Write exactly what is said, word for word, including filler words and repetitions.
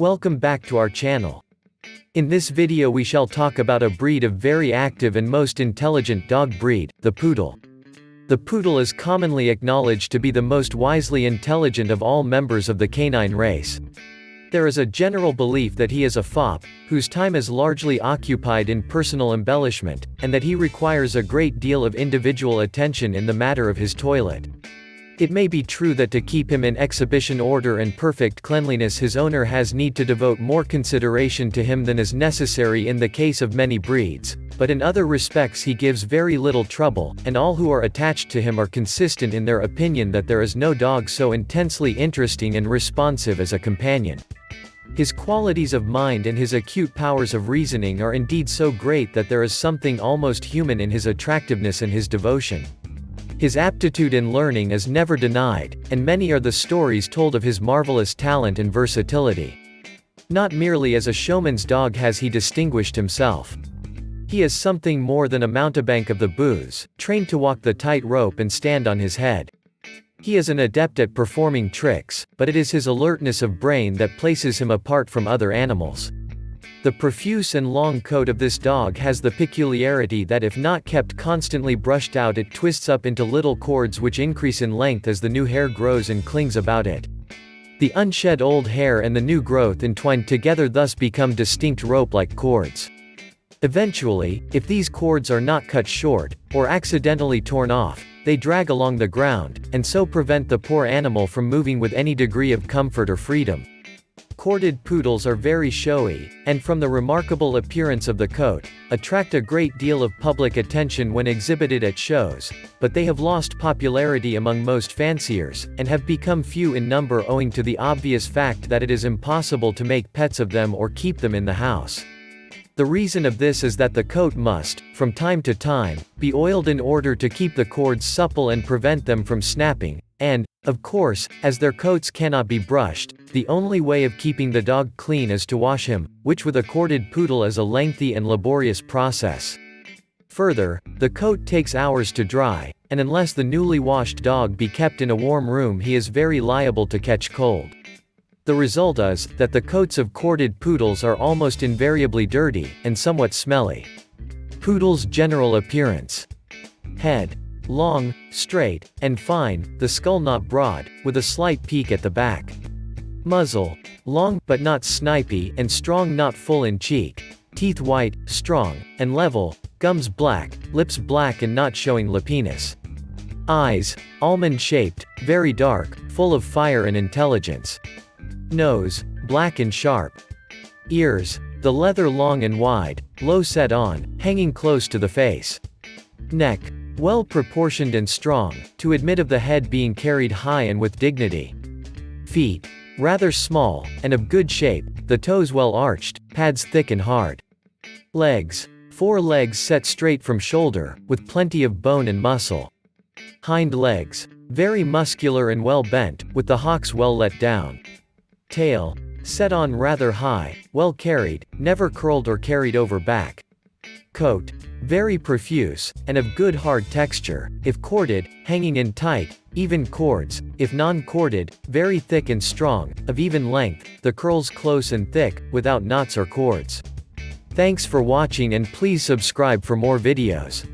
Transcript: Welcome back to our channel. In this video we shall talk about a breed of very active and most intelligent dog breed, the poodle. The poodle is commonly acknowledged to be the most wisely intelligent of all members of the canine race. There is a general belief that he is a fop, whose time is largely occupied in personal embellishment, and that he requires a great deal of individual attention in the matter of his toilet. It may be true that to keep him in exhibition order and perfect cleanliness his owner has need to devote more consideration to him than is necessary in the case of many breeds, but in other respects he gives very little trouble, and all who are attached to him are consistent in their opinion that there is no dog so intensely interesting and responsive as a companion. His qualities of mind and his acute powers of reasoning are indeed so great that there is something almost human in his attractiveness and his devotion. His aptitude in learning is never denied, and many are the stories told of his marvelous talent and versatility. Not merely as a showman's dog has he distinguished himself. He is something more than a mountebank of the booths, trained to walk the tight rope and stand on his head. He is an adept at performing tricks, but it is his alertness of brain that places him apart from other animals. The profuse and long coat of this dog has the peculiarity that if not kept constantly brushed out it twists up into little cords which increase in length as the new hair grows and clings about it. The unshed old hair and the new growth entwined together thus become distinct rope-like cords. Eventually, if these cords are not cut short, or accidentally torn off, they drag along the ground, and so prevent the poor animal from moving with any degree of comfort or freedom. Corded poodles are very showy, and from the remarkable appearance of the coat, attract a great deal of public attention when exhibited at shows, but they have lost popularity among most fanciers, and have become few in number owing to the obvious fact that it is impossible to make pets of them or keep them in the house. The reason of this is that the coat must, from time to time, be oiled in order to keep the cords supple and prevent them from snapping, and, of course, as their coats cannot be brushed, the only way of keeping the dog clean is to wash him, which with a corded poodle is a lengthy and laborious process. Further, the coat takes hours to dry, and unless the newly washed dog be kept in a warm room he is very liable to catch cold. The result is, that the coats of corded poodles are almost invariably dirty, and somewhat smelly. Poodle's general appearance. Head. Long, straight, and fine, the skull not broad, with a slight peak at the back. Muzzle. Long, but not snipy, and strong not full in cheek. Teeth white, strong, and level, gums black, lips black and not showing lupinus. Eyes. Almond-shaped, very dark, full of fire and intelligence. Nose. Black and sharp. Ears. The leather long and wide, low set on, hanging close to the face. Neck. Well proportioned and strong, to admit of the head being carried high and with dignity. Feet. Rather small, and of good shape, the toes well arched, pads thick and hard. Legs. Four legs set straight from shoulder, with plenty of bone and muscle. Hind legs. Very muscular and well bent, with the hocks well let down. Tail. Set on rather high, well carried, never curled or carried over back. Coat. Very profuse, and of good hard texture, if corded, hanging in tight, even cords, if non-corded, very thick and strong, of even length, the curls close and thick, without knots or cords. Thanks for watching and please subscribe for more videos.